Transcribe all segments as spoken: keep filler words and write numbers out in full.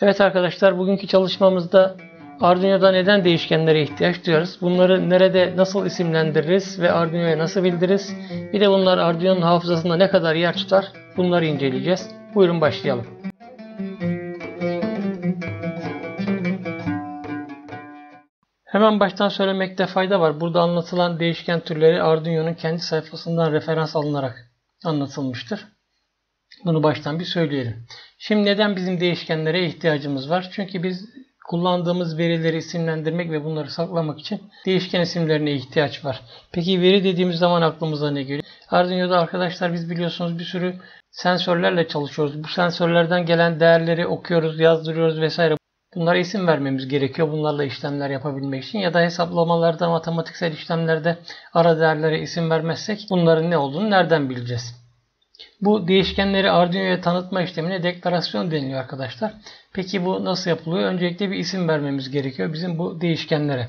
Evet arkadaşlar, bugünkü çalışmamızda Arduino'da neden değişkenlere ihtiyaç duyarız, bunları nerede nasıl isimlendiririz ve Arduino'ya nasıl bildiririz, bir de bunlar Arduino'nun hafızasında ne kadar yer tutar, bunları inceleyeceğiz. Buyurun başlayalım. Hemen baştan söylemekte fayda var. Burada anlatılan değişken türleri Arduino'nun kendi sayfasından referans alınarak anlatılmıştır. Bunu baştan bir söyleyelim. Şimdi neden bizim değişkenlere ihtiyacımız var? Çünkü biz kullandığımız verileri isimlendirmek ve bunları saklamak için değişken isimlerine ihtiyaç var. Peki veri dediğimiz zaman aklımıza ne geliyor? Arduino'da arkadaşlar biz biliyorsunuz bir sürü sensörlerle çalışıyoruz. Bu sensörlerden gelen değerleri okuyoruz, yazdırıyoruz vesaire. Bunlara isim vermemiz gerekiyor. Bunlarla işlemler yapabilmek için ya da hesaplamalarda, matematiksel işlemlerde ara değerlere isim vermezsek bunların ne olduğunu nereden bileceğiz? Bu değişkenleri Arduino'ya tanıtma işlemine deklarasyon deniliyor arkadaşlar. Peki bu nasıl yapılıyor? Öncelikle bir isim vermemiz gerekiyor bizim bu değişkenlere.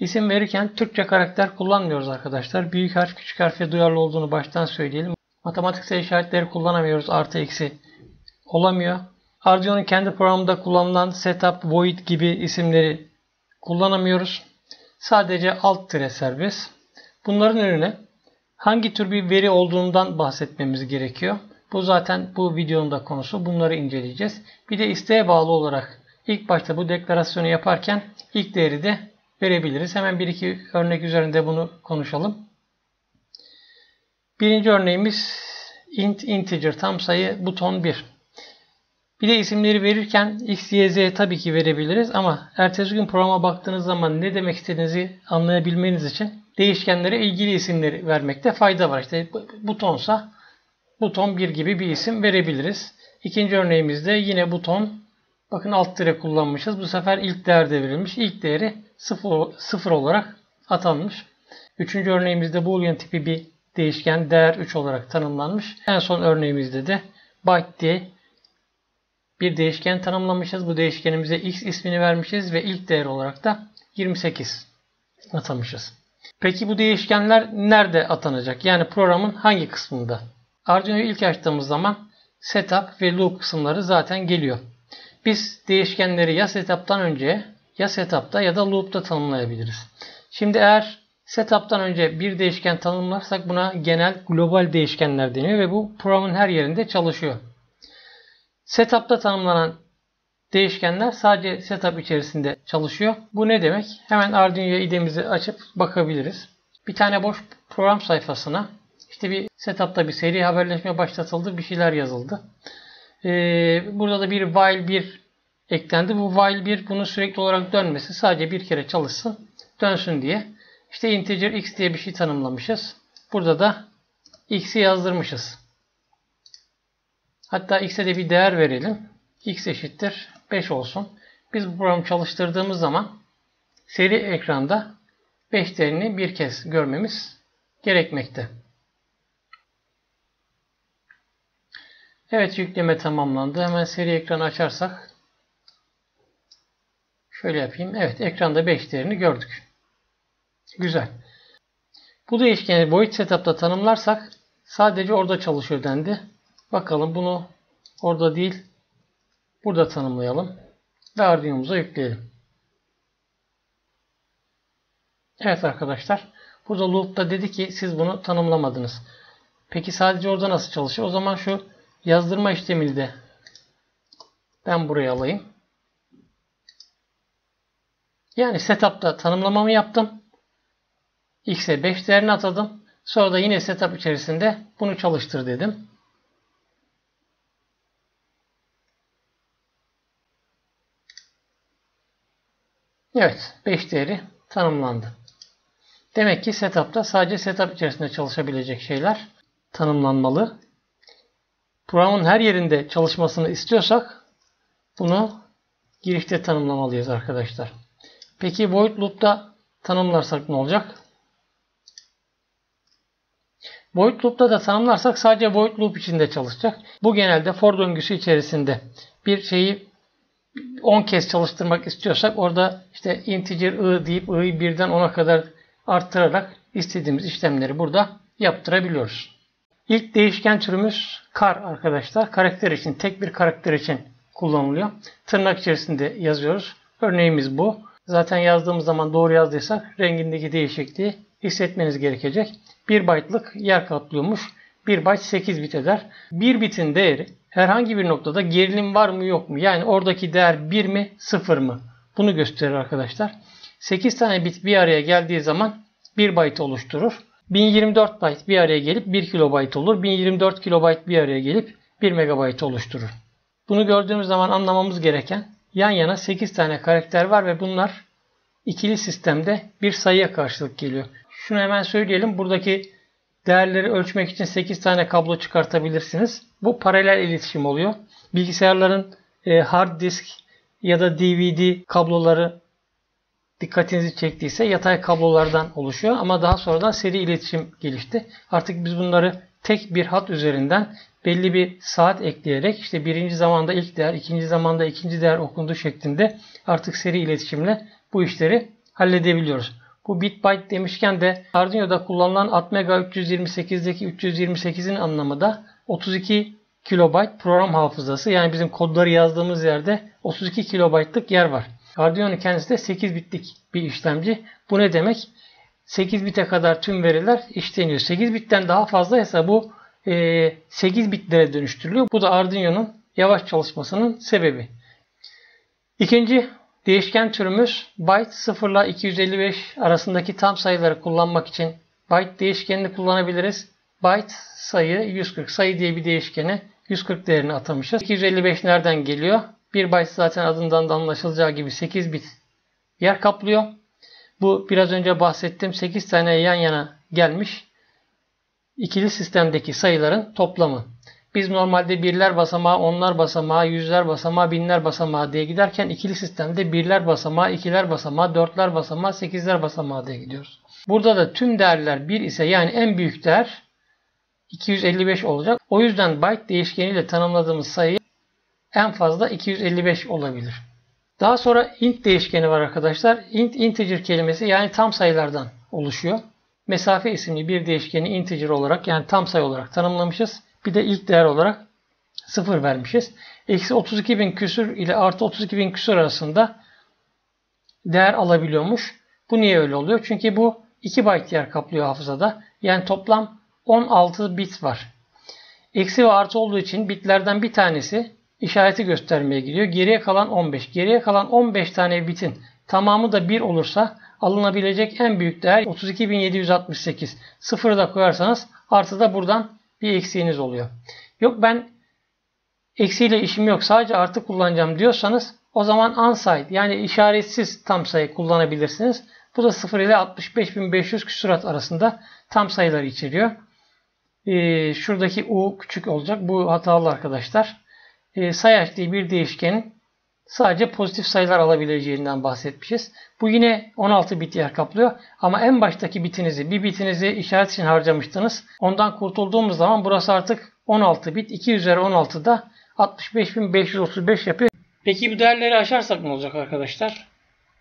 İsim verirken Türkçe karakter kullanmıyoruz arkadaşlar. Büyük harf, küçük harfe duyarlı olduğunu baştan söyleyelim. Matematiksel işaretleri kullanamıyoruz. Artı eksi olamıyor. Arduino'nun kendi programında kullanılan setup, void gibi isimleri kullanamıyoruz. Sadece alt tire serbest. Bunların önüne hangi tür bir veri olduğundan bahsetmemiz gerekiyor. Bu zaten bu videonun da konusu. Bunları inceleyeceğiz. Bir de isteğe bağlı olarak ilk başta bu deklarasyonu yaparken ilk değeri de verebiliriz. Hemen bir iki örnek üzerinde bunu konuşalım. Birinci örneğimiz int integer tam sayı buton bir. Bir de isimleri verirken x, y, z tabii ki verebiliriz ama ertesi gün programa baktığınız zaman ne demek istediğinizi anlayabilmeniz için değişkenlere ilgili isimleri vermekte fayda var. İşte butonsa buton bir gibi bir isim verebiliriz. İkinci örneğimizde yine buton. Bakın alt tire kullanmışız. Bu sefer ilk değer de verilmiş. İlk değeri sıfır olarak atanmış. Üçüncü örneğimizde boolean tipi bir değişken değer üç olarak tanımlanmış. En son örneğimizde de byte diye bir değişken tanımlamışız. Bu değişkenimize x ismini vermişiz ve ilk değer olarak da yirmi sekiz atamışız. Peki bu değişkenler nerede atanacak? Yani programın hangi kısmında? Arduino'yu ilk açtığımız zaman setup ve loop kısımları zaten geliyor. Biz değişkenleri ya setup'tan önce ya setup'ta ya da loop'ta tanımlayabiliriz. Şimdi eğer setup'tan önce bir değişken tanımlarsak buna genel global değişkenler deniyor ve bu programın her yerinde çalışıyor. Setup'ta tanımlanan değişkenler sadece setup içerisinde çalışıyor. Bu ne demek? Hemen Arduino'ya idemizi açıp bakabiliriz. Bir tane boş program sayfasına işte bir setup'ta bir seri haberleşme başlatıldı, bir şeyler yazıldı. Ee, burada da bir while bir eklendi. Bu while bir bunun sürekli olarak dönmesi, sadece bir kere çalışsın, dönsün diye. İşte integer x diye bir şey tanımlamışız. Burada da x'i yazdırmışız. Hatta x'e de bir değer verelim. X eşittir beş olsun. Biz bu programı çalıştırdığımız zaman seri ekranda beş değerini bir kez görmemiz gerekmekte. Evet, yükleme tamamlandı. Hemen seri ekranı açarsak şöyle yapayım. Evet, ekranda beş değerini gördük. Güzel. Bu değişkeni void setup'ta tanımlarsak sadece orada çalışıyor dendi. Bakalım bunu orada değil burada tanımlayalım ve Arduino'muza yükleyelim. Evet arkadaşlar, burada loop'ta dedi ki siz bunu tanımlamadınız. Peki sadece orada nasıl çalışıyor? O zaman şu yazdırma işlemini de ben buraya alayım. Yani setup'ta tanımlamamı yaptım. X'e beş değerini atadım. Sonra da yine setup içerisinde bunu çalıştır dedim. Evet, beş değeri tanımlandı. Demek ki setup'ta sadece setup içerisinde çalışabilecek şeyler tanımlanmalı. Programın her yerinde çalışmasını istiyorsak bunu girişte tanımlamalıyız arkadaşlar. Peki void loop'ta tanımlarsak ne olacak? Void loop'ta da tanımlarsak sadece void loop içinde çalışacak. Bu genelde for döngüsü içerisinde bir şeyi on kez çalıştırmak istiyorsak orada işte integer i deyip i'yi birden ona kadar arttırarak istediğimiz işlemleri burada yaptırabiliyoruz. İlk değişken türümüz kar arkadaşlar. Karakter için, tek bir karakter için kullanılıyor. Tırnak içerisinde yazıyoruz. Örneğimiz bu. Zaten yazdığımız zaman doğru yazdıysak rengindeki değişikliği hissetmeniz gerekecek. bir byte'lık yer kaplıyormuş. bir byte sekiz bit eder. bir bitin değeri herhangi bir noktada gerilim var mı yok mu? Yani oradaki değer bir mi sıfır mı? Bunu gösterir arkadaşlar. sekiz tane bit bir araya geldiği zaman bir byte oluşturur. bin yirmi dört byte bir araya gelip bir kilobayt olur. bin yirmi dört kilobayt bir araya gelip bir megabayt oluşturur. Bunu gördüğümüz zaman anlamamız gereken yan yana sekiz tane karakter var ve bunlar ikili sistemde bir sayıya karşılık geliyor. Şunu hemen söyleyelim. Buradaki değerleri ölçmek için sekiz tane kablo çıkartabilirsiniz. Bu paralel iletişim oluyor. Bilgisayarların hard disk ya da D V D kabloları dikkatinizi çektiyse yatay kablolardan oluşuyor. Ama daha sonradan seri iletişim gelişti. Artık biz bunları tek bir hat üzerinden belli bir saat ekleyerek işte birinci zamanda ilk değer, ikinci zamanda ikinci değer okunduğu şeklinde artık seri iletişimle bu işleri halledebiliyoruz. Bu bit byte demişken de Arduino'da kullanılan Atmega üç yüz yirmi sekizdeki üç yüz yirmi sekizin anlamı da otuz iki kilobayt program hafızası. Yani bizim kodları yazdığımız yerde otuz iki kilobaytlık yer var. Arduino kendisi de sekiz bitlik bir işlemci. Bu ne demek? sekiz bite kadar tüm veriler işleniyor. sekiz bitten daha fazlaysa bu sekiz bitlere dönüştürülüyor. Bu da Arduino'nun yavaş çalışmasının sebebi. İkinci değişken türümüz byte. Sıfır ile iki yüz elli beş arasındaki tam sayıları kullanmak için byte değişkenini kullanabiliriz. Byte sayı yüz kırk sayı diye bir değişkene yüz kırk değerini atamışız. iki yüz elli beş nereden geliyor? bir byte zaten adından da anlaşılacağı gibi sekiz bit yer kaplıyor. Bu biraz önce bahsettiğim sekiz tane yan yana gelmiş ikili sistemdeki sayıların toplamı. Biz normalde birler basamağı, onlar basamağı, yüzler basamağı, binler basamağı diye giderken ikili sistemde birler basamağı, ikiler basamağı, dörtler basamağı, sekizler basamağı diye gidiyoruz. Burada da tüm değerler bir ise yani en büyük değer iki yüz elli beş olacak. O yüzden byte değişkeniyle tanımladığımız sayı en fazla iki yüz elli beş olabilir. Daha sonra int değişkeni var arkadaşlar. Int, integer kelimesi yani tam sayılardan oluşuyor. Mesafe isimli bir değişkeni integer olarak yani tam sayı olarak tanımlamışız. Bir de ilk değer olarak sıfır vermişiz. Eksi otuz iki bin küsür ile artı otuz iki bin küsür arasında değer alabiliyormuş. Bu niye öyle oluyor? Çünkü bu iki byte yer kaplıyor hafızada. Yani toplam on altı bit var. Eksi ve artı olduğu için bitlerden bir tanesi işareti göstermeye gidiyor. Geriye kalan on beş. Geriye kalan on beş tane bitin tamamı da bir olursa alınabilecek en büyük değer otuz iki bin yedi yüz altmış sekiz. Sıfırı da koyarsanız artı da buradan bir eksiğiniz oluyor. Yok ben eksiyle işim yok sadece artı kullanacağım diyorsanız o zaman unsigned yani işaretsiz tam sayı kullanabilirsiniz. Bu da sıfır ile altmış beş bin beş yüz küsurat arasında tam sayıları içeriyor. Ee, şuradaki U küçük olacak. Bu hatalı arkadaşlar. Ee, sayaç diye bir değişkenin sadece pozitif sayılar alabileceğinden bahsetmişiz. Bu yine on altı bit yer kaplıyor. Ama en baştaki bitinizi, bir bitinizi işaret için harcamıştınız. Ondan kurtulduğumuz zaman burası artık on altı bit. iki üzeri on altıda altmış beş bin beş yüz otuz beş yapıyor. Peki bu değerleri aşarsak ne olacak arkadaşlar?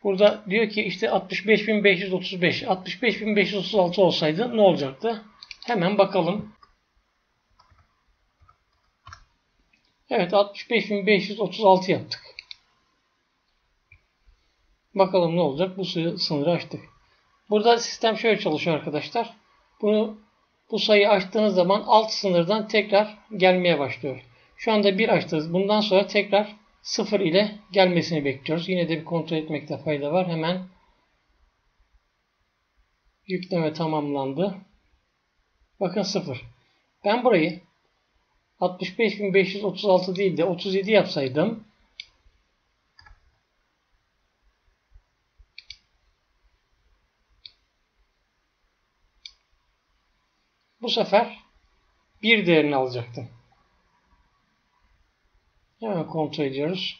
Burada diyor ki işte altmış beş bin beş yüz otuz beş, altmış beş bin beş yüz otuz altı olsaydı ne olacaktı? Hemen bakalım. Evet, altmış beş bin beş yüz otuz altı yaptık. Bakalım ne olacak? Bu sınırı açtık. Burada sistem şöyle çalışıyor arkadaşlar. Bunu bu sayıyı açtığınız zaman alt sınırdan tekrar gelmeye başlıyor. Şu anda bir açtınız. Bundan sonra tekrar sıfır ile gelmesini bekliyoruz. Yine de bir kontrol etmekte fayda var. Hemen yükleme tamamlandı. Bakın sıfır. Ben burayı altmış beş bin beş yüz otuz altı değil de otuz yedi yapsaydım bu sefer bir değerini alacaktım. Hemen kontrol ediyoruz.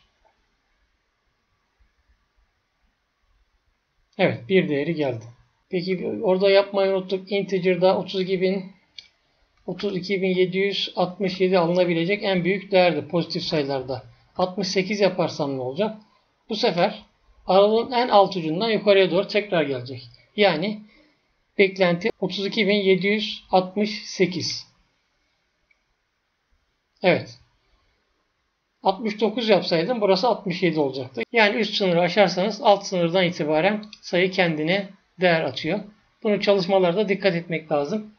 Evet, bir değeri geldi. Peki orada yapmayı unuttuk. Integer'da otuz iki bin otuz iki bin yedi yüz altmış yedi alınabilecek en büyük değerdi pozitif sayılarda. altmış sekiz yaparsam ne olacak? Bu sefer aralığın en alt ucundan yukarıya doğru tekrar gelecek. Yani beklenti otuz iki bin yedi yüz altmış sekiz. Evet. altmış dokuz yapsaydım burası altmış yedi olacaktı. Yani üst sınırı aşarsanız alt sınırdan itibaren sayı kendine değer atıyor. Bunu çalışmalarda dikkat etmek lazım.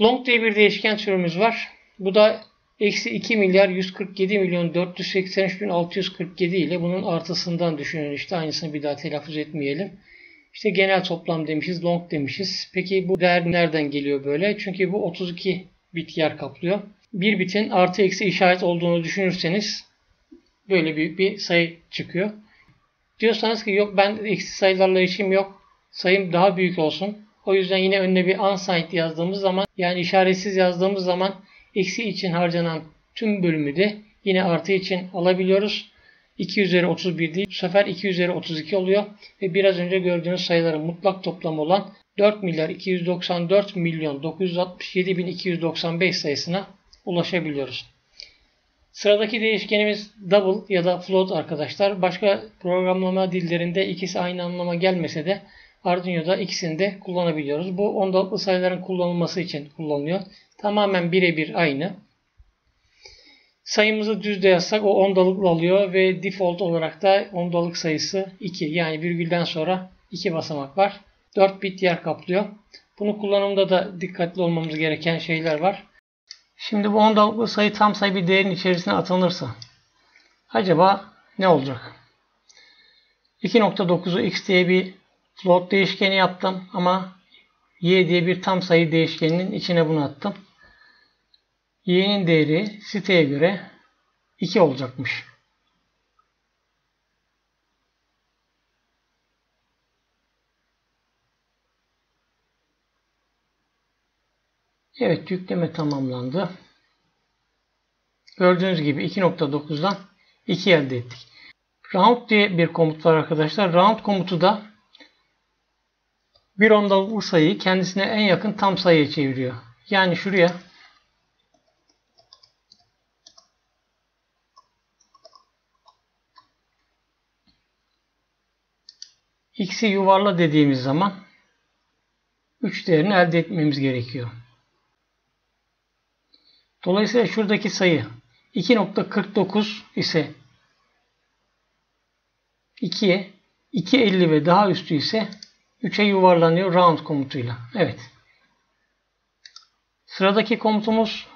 Long diye bir değişken türümüz var. Bu da eksi iki milyar yüz kırk yedi milyon dört yüz seksen üç bin altı yüz kırk yedi ile bunun artısından düşünün. İşte aynısını bir daha telaffuz etmeyelim. İşte genel toplam demişiz, long demişiz. Peki bu değer nereden geliyor böyle? Çünkü bu otuz iki bit yer kaplıyor. Bir bitin artı eksi işaret olduğunu düşünürseniz böyle büyük bir sayı çıkıyor. Diyorsanız ki yok ben eksi sayılarla işim yok. Sayım daha büyük olsun. O yüzden yine önüne bir unsigned yazdığımız zaman, yani işaretsiz yazdığımız zaman eksi için harcanan tüm bölümü de yine artı için alabiliyoruz. iki üzeri otuz bir değil. Bu sefer iki üzeri otuz iki oluyor. Ve biraz önce gördüğünüz sayıların mutlak toplamı olan dört milyar iki yüz doksan dört milyon dokuz yüz altmış yedi bin iki yüz doksan beş sayısına ulaşabiliyoruz. Sıradaki değişkenimiz double ya da float arkadaşlar. Başka programlama dillerinde ikisi aynı anlama gelmese de Arduino'da ikisini de kullanabiliyoruz. Bu ondalıklı sayıların kullanılması için kullanılıyor. Tamamen birebir aynı. Sayımızı düzde yazsak o ondalıklı alıyor ve default olarak da ondalık sayısı iki. Yani virgülden sonra iki basamak var. dört bit yer kaplıyor. Bunu kullanımda da dikkatli olmamız gereken şeyler var. Şimdi bu ondalıklı sayı tam sayı bir değerin içerisine atılırsa acaba ne olacak? iki nokta dokuzu x diye bir float değişkeni yaptım ama y diye bir tam sayı değişkeninin içine bunu attım. Y'nin değeri siteye göre iki olacakmış. Evet, yükleme tamamlandı. Gördüğünüz gibi iki nokta dokuzdan iki elde ettik. Round diye bir komut var arkadaşlar. Round komutu da bir ondalıklı sayıyı kendisine en yakın tam sayıya çeviriyor. Yani şuraya x'i yuvarla dediğimiz zaman üç değerini elde etmemiz gerekiyor. Dolayısıyla şuradaki sayı iki nokta kırk dokuz ise ikiye, iki elli ve daha üstü ise üçe yuvarlanıyor round komutuyla. Evet. Sıradaki komutumuz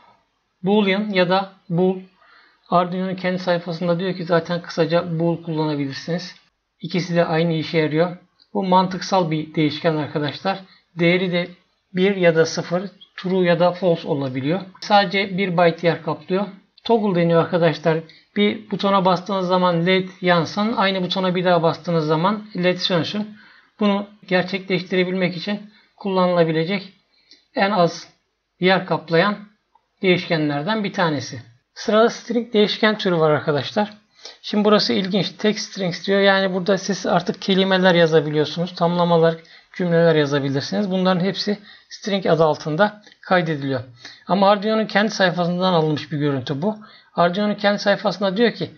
boolean ya da bool. Arduino'nun kendi sayfasında diyor ki zaten kısaca bool kullanabilirsiniz. İkisi de aynı işe yarıyor. Bu mantıksal bir değişken arkadaşlar. Değeri de bir ya da sıfır, true ya da false olabiliyor. Sadece bir byte yer kaplıyor. Toggle deniyor arkadaşlar. Bir butona bastığınız zaman led yansın. Aynı butona bir daha bastığınız zaman led sönsün. Bunu gerçekleştirebilmek için kullanılabilecek en az yer kaplayan değişkenlerden bir tanesi. Sırada string değişken türü var arkadaşlar. Şimdi burası ilginç. Text strings diyor. Yani burada siz artık kelimeler yazabiliyorsunuz. Tamlamalar, cümleler yazabilirsiniz. Bunların hepsi string adı altında kaydediliyor. Ama Arduino'nun kendi sayfasından alınmış bir görüntü bu. Arduino'nun kendi sayfasında diyor ki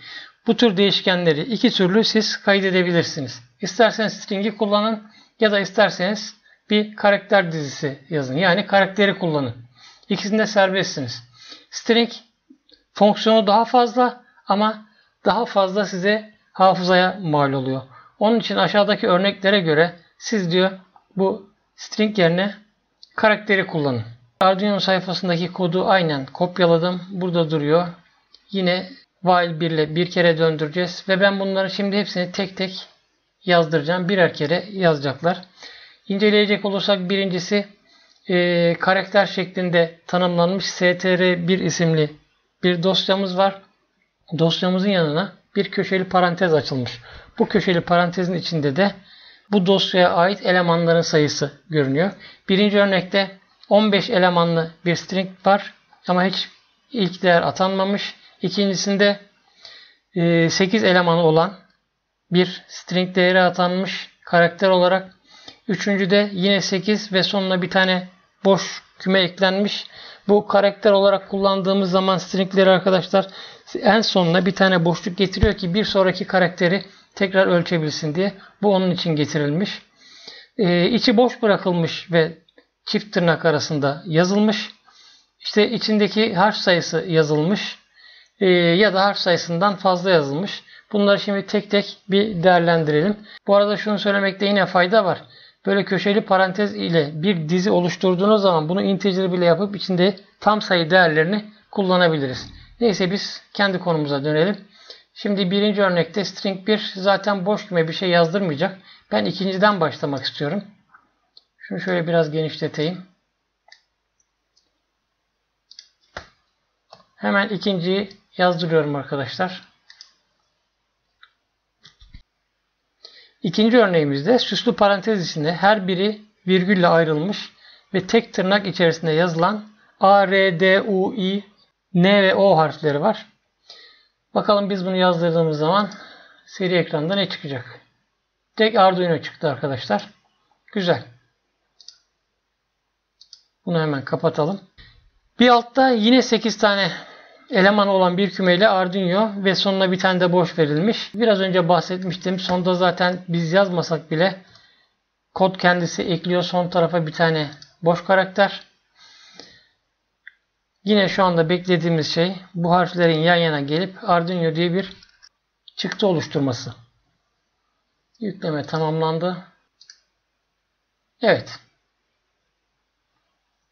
bu tür değişkenleri iki türlü siz kaydedebilirsiniz. İsterseniz string'i kullanın ya da isterseniz bir karakter dizisi yazın. Yani karakteri kullanın. İkisinde serbestsiniz. String fonksiyonu daha fazla ama daha fazla size hafızaya mal oluyor. Onun için aşağıdaki örneklere göre siz diyor bu string yerine karakteri kullanın. Arduino sayfasındaki kodu aynen kopyaladım. Burada duruyor. Yine while bir ile bir kere döndüreceğiz. Ve ben bunları şimdi hepsini tek tek yazdıracağım. Birer kere yazacaklar. İnceleyecek olursak birincisi e, karakter şeklinde tanımlanmış S T R bir isimli bir dosyamız var. Dosyamızın yanına bir köşeli parantez açılmış. Bu köşeli parantezin içinde de bu dosyaya ait elemanların sayısı görünüyor. Birinci örnekte on beş elemanlı bir string var ama hiç ilk değer atanmamış. İkincisinde sekiz elemanı olan bir string değeri atanmış karakter olarak. Üçüncüde yine sekiz ve sonuna bir tane boş küme eklenmiş. Bu karakter olarak kullandığımız zaman stringleri arkadaşlar en sonuna bir tane boşluk getiriyor ki bir sonraki karakteri tekrar ölçebilsin diye. Bu onun için getirilmiş. Ee, içi boş bırakılmış ve çift tırnak arasında yazılmış. İşte içindeki harf sayısı yazılmış. e, ya da harf sayısından fazla yazılmış. Bunları şimdi tek tek bir değerlendirelim. Bu arada şunu söylemekte yine fayda var. Böyle köşeli parantez ile bir dizi oluşturduğunuz zaman bunu integer bile yapıp içinde tam sayı değerlerini kullanabiliriz. Neyse biz kendi konumuza dönelim. Şimdi birinci örnekte string bir zaten boş küme bir şey yazdırmayacak. Ben ikinciden başlamak istiyorum. Şunu şöyle biraz genişleteyim. Hemen ikinciyi yazdırıyorum arkadaşlar. İkinci örneğimizde süslü parantez içinde her biri virgülle ayrılmış ve tek tırnak içerisinde yazılan A, R, D, U, I, N ve O harfleri var. Bakalım biz bunu yazdırdığımız zaman seri ekranda ne çıkacak? Tek Arduino çıktı arkadaşlar. Güzel. Bunu hemen kapatalım. Bir altta yine sekiz tane eleman olan bir kümeyle Arduino ve sonuna bir tane de boş verilmiş. Biraz önce bahsetmiştim. Sonda zaten biz yazmasak bile kod kendisi ekliyor. Son tarafa bir tane boş karakter. Yine şu anda beklediğimiz şey bu harflerin yan yana gelip Arduino diye bir çıktı oluşturması. Yükleme tamamlandı. Evet.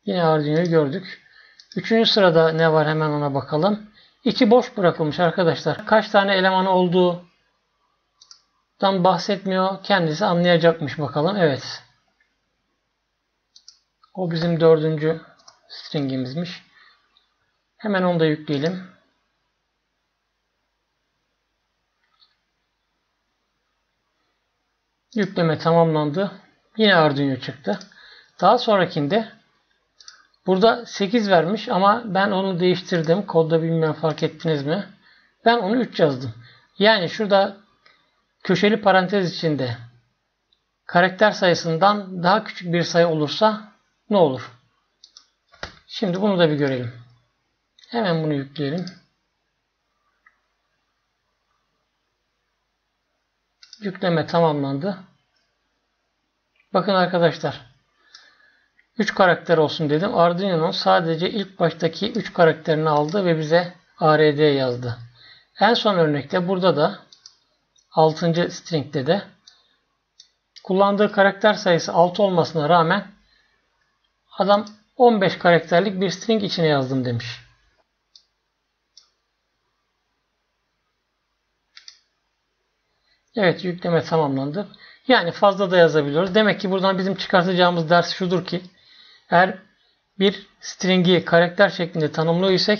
Yine Arduino'yu gördük. Üçüncü sırada ne var hemen ona bakalım. İki boş bırakılmış arkadaşlar. Kaç tane elemanı olduğundan bahsetmiyor. Kendisi anlayacakmış bakalım. Evet. O bizim dördüncü stringimizmiş. Hemen onu da yükleyelim. Yükleme tamamlandı. Yine Arduino çıktı. Daha sonrakinde burada sekiz vermiş ama ben onu değiştirdim. Kodda bilmem fark ettiniz mi? Ben onu üç yazdım. Yani şurada köşeli parantez içinde karakter sayısından daha küçük bir sayı olursa ne olur? Şimdi bunu da bir görelim. Hemen bunu yükleyelim. Yükleme tamamlandı. Bakın arkadaşlar. üç karakter olsun dedim. Arduino'nun sadece ilk baştaki üç karakterini aldı ve bize A R D yazdı. En son örnekte burada da altıncı string'de de kullandığı karakter sayısı altı olmasına rağmen adam on beş karakterlik bir string içine yazdım demiş. Evet, yükleme tamamlandı. Yani fazla da yazabiliyoruz. Demek ki buradan bizim çıkartacağımız ders şudur ki eğer bir stringi karakter şeklinde tanımlıyorsak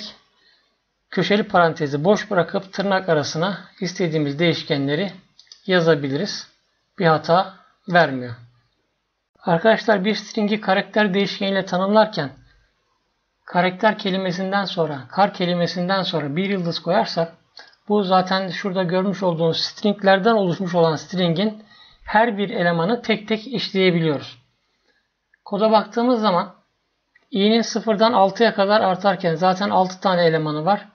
köşeli parantezi boş bırakıp tırnak arasına istediğimiz değişkenleri yazabiliriz. Bir hata vermiyor. Arkadaşlar bir stringi karakter değişkeniyle tanımlarken karakter kelimesinden sonra kar kelimesinden sonra bir yıldız koyarsak bu zaten şurada görmüş olduğunuz stringlerden oluşmuş olan stringin her bir elemanı tek tek işleyebiliyoruz. Koda baktığımız zaman i'nin sıfırdan altıya kadar artarken zaten altı tane elemanı var.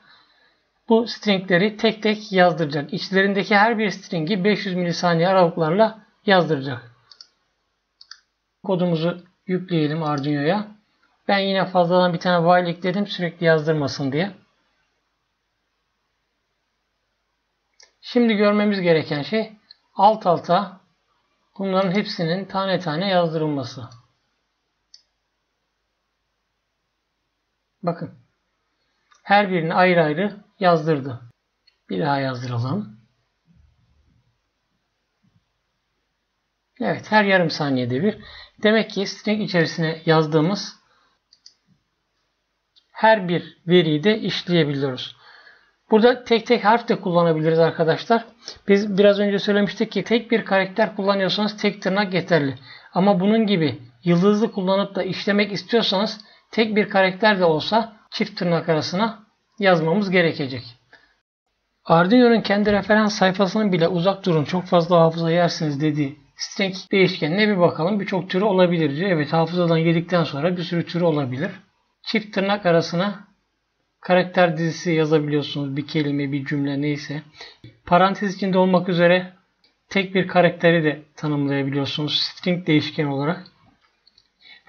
Bu stringleri tek tek yazdıracak. İçlerindeki her bir stringi beş yüz milisaniye aralıklarla yazdıracak. Kodumuzu yükleyelim Arduino'ya. Ben yine fazladan bir tane while ekledim sürekli yazdırmasın diye. Şimdi görmemiz gereken şey alt alta bunların hepsinin tane tane yazdırılması. Bakın. Her birini ayrı ayrı yazdırdı. Bir daha yazdıralım. Evet. Her yarım saniyede bir. Demek ki string içerisine yazdığımız her bir veriyi de işleyebiliyoruz. Burada tek tek harf de kullanabiliriz arkadaşlar. Biz biraz önce söylemiştik ki tek bir karakter kullanıyorsanız tek tırnak yeterli. Ama bunun gibi yıldızlı kullanıp da işlemek istiyorsanız tek bir karakter de olsa çift tırnak arasına yazmamız gerekecek. Arduino'nun kendi referans sayfasının bile uzak durun çok fazla hafıza yersiniz dediği string değişkenine bir bakalım. Birçok türü olabilir diyor. Evet hafızadan yedikten sonra bir sürü türü olabilir. Çift tırnak arasına karakter dizisi yazabiliyorsunuz. Bir kelime, bir cümle neyse. Parantez içinde olmak üzere tek bir karakteri de tanımlayabiliyorsunuz. String değişken olarak.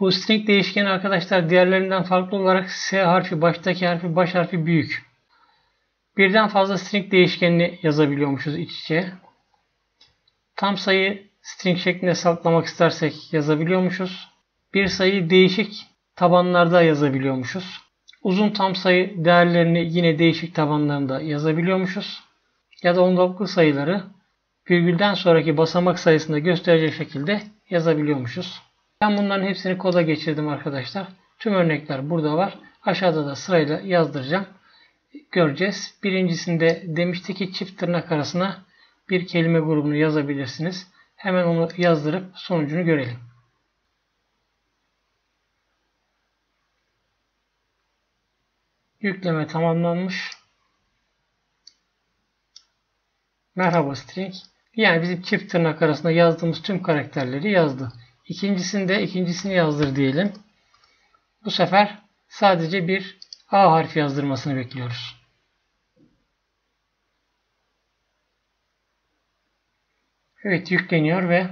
Bu string değişkeni arkadaşlar diğerlerinden farklı olarak S harfi, baştaki harfi, baş harfi büyük. Birden fazla string değişkenini yazabiliyormuşuz iç içe. Tam sayı string şeklinde saklamak istersek yazabiliyormuşuz. Bir sayıyı değişik tabanlarda yazabiliyormuşuz. Uzun tam sayı değerlerini yine değişik tabanlarında yazabiliyormuşuz. Ya da ondalıklı sayıları virgülden sonraki basamak sayısında gösterecek şekilde yazabiliyormuşuz. Ben bunların hepsini koda geçirdim arkadaşlar. Tüm örnekler burada var. Aşağıda da sırayla yazdıracağım. Göreceğiz. Birincisinde demiştik ki çift tırnak arasına bir kelime grubunu yazabilirsiniz. Hemen onu yazdırıp sonucunu görelim. Yükleme tamamlanmış. Merhaba string. Yani bizim çift tırnak arasında yazdığımız tüm karakterleri yazdı. İkincisinde ikincisini yazdır diyelim. Bu sefer sadece bir A harfi yazdırmasını bekliyoruz. Evet, yükleniyor ve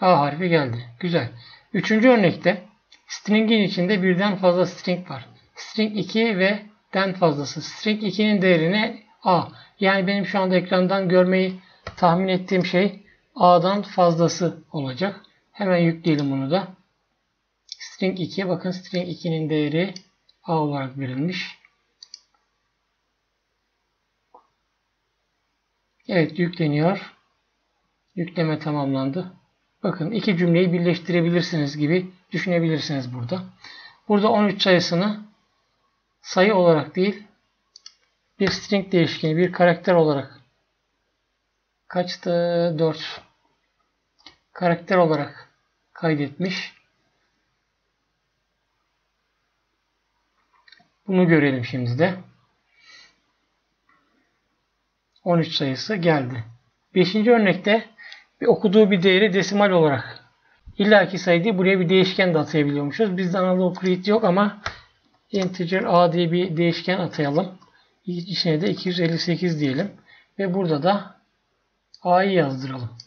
A harfi geldi. Güzel. Üçüncü örnekte string'in içinde birden fazla string var. String iki ve den fazlası. String iki'nin değerine A. Yani benim şu anda ekrandan görmeyi tahmin ettiğim şey A'dan fazlası olacak. Hemen yükleyelim bunu da. String iki. Bakın string iki'nin değeri A olarak verilmiş. Evet, yükleniyor. Yükleme tamamlandı. Bakın iki cümleyi birleştirebilirsiniz gibi düşünebilirsiniz burada. Burada on üç sayısını sayı olarak değil bir string değişkeni, bir karakter olarak kaçtı? dört karakter olarak kaydetmiş. Bunu görelim şimdi de. on üç sayısı geldi. beşinci örnekte bir okuduğu bir değeri desimal olarak illaki sayı değil, buraya bir değişken de atayabiliyormuşuz. Bizde analog create yok ama integer a diye bir değişken atayalım. İçine de iki yüz elli sekiz diyelim. Ve burada da a'yı yazdıralım.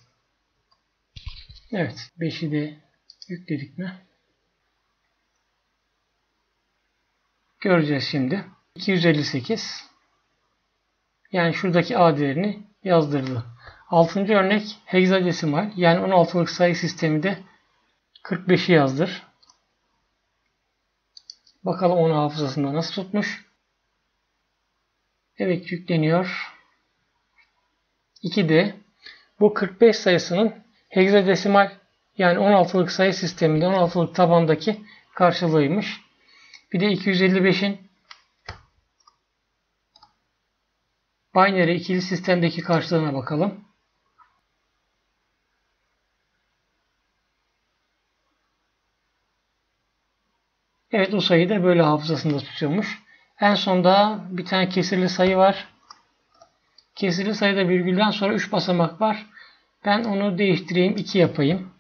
Evet. beşi de yükledik mi? Göreceğiz şimdi. iki yüz elli sekiz. Yani şuradaki A değerini yazdırdı. altıncı örnek hegzadesimal. Yani on altılık sayı sistemi de kırk beşi yazdır. Bakalım onu hafızasında nasıl tutmuş. Evet, yükleniyor. ikide bu kırk beş sayısının hegzadesimal yani on altılık sayı sisteminde on altılık tabandaki karşılığıymış. Bir de iki yüz elli beşin binary ikili sistemdeki karşılığına bakalım. Evet, o sayı da böyle hafızasında tutuyormuş. En sonda bir tane kesirli sayı var. Kesirli sayıda virgülden sonra üç basamak var. Ben onu değiştireyim, iki yapayım.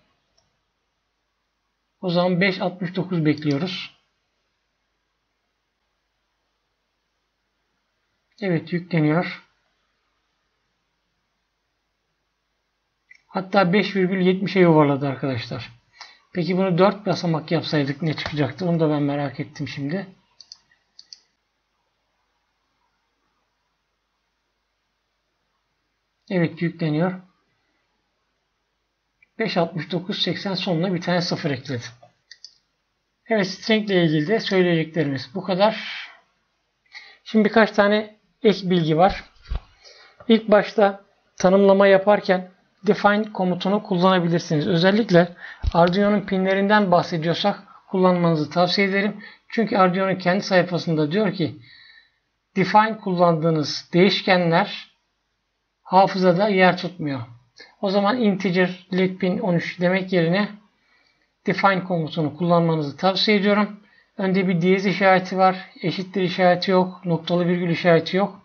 O zaman beş altmış dokuz bekliyoruz. Evet, yükleniyor. Hatta beş virgül yetmişe yuvarladı arkadaşlar. Peki bunu dört basamak yapsaydık ne çıkacaktı? Onu da ben merak ettim şimdi. Evet, yükleniyor. beş altmış dokuz seksen sonuna bir tane sıfır ekledi. Evet, string ile ilgili de söyleyeceklerimiz bu kadar. Şimdi birkaç tane ek bilgi var. İlk başta tanımlama yaparken define komutunu kullanabilirsiniz. Özellikle Arduino'nun pinlerinden bahsediyorsak kullanmanızı tavsiye ederim. Çünkü Arduino kendi sayfasında diyor ki define kullandığınız değişkenler hafızada yer tutmuyor. O zaman integer let pin on üç demek yerine define komutunu kullanmanızı tavsiye ediyorum. Önde bir diyez işareti var. Eşittir işareti yok. Noktalı virgül işareti yok.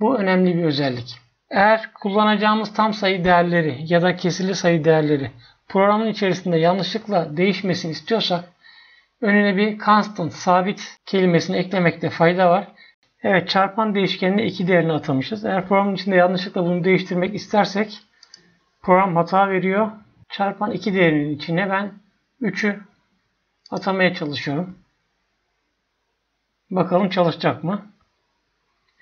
Bu önemli bir özellik. Eğer kullanacağımız tam sayı değerleri ya da kesirli sayı değerleri programın içerisinde yanlışlıkla değişmesini istiyorsak önüne bir constant, sabit kelimesini eklemekte fayda var. Evet, çarpan değişkenine iki değerini atamışız. Eğer programın içinde yanlışlıkla bunu değiştirmek istersek program hata veriyor. Çarpan iki değerinin içine ben üçü atamaya çalışıyorum. Bakalım çalışacak mı?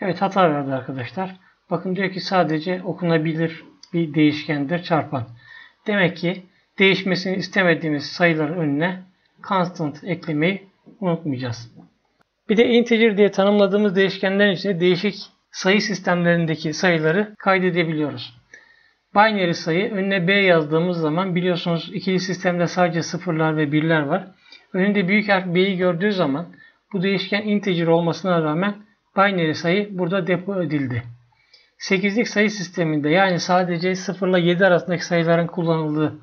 Evet, hata verdi arkadaşlar. Bakın diyor ki sadece okunabilir bir değişkendir çarpan. Demek ki değişmesini istemediğimiz sayıların önüne constant eklemeyi unutmayacağız. Bir de integer diye tanımladığımız değişkenlerin içinde değişik sayı sistemlerindeki sayıları kaydedebiliyoruz. Binary sayı önüne B yazdığımız zaman biliyorsunuz ikili sistemde sadece sıfırlar ve birler var. Önünde büyük harf B'yi gördüğü zaman bu değişken integer olmasına rağmen binary sayı burada depo edildi. sekizlik sayı sisteminde yani sadece sıfır ile yedi arasındaki sayıların kullanıldığı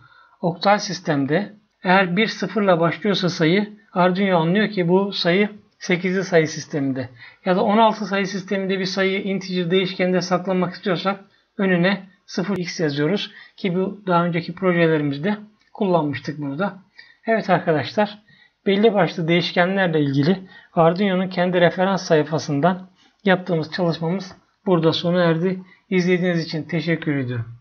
oktal sistemde eğer bir sıfır ile başlıyorsa sayı Arduino anlıyor ki bu sayı sekizli sayı sisteminde ya da on altı sayı sisteminde bir sayıyı integer değişkeninde saklamak istiyorsak önüne sıfır x yazıyoruz ki bu daha önceki projelerimizde kullanmıştık bunu da. Evet arkadaşlar, belli başlı değişkenlerle ilgili Arduino'nun kendi referans sayfasından yaptığımız çalışmamız burada sona erdi. İzlediğiniz için teşekkür ediyorum.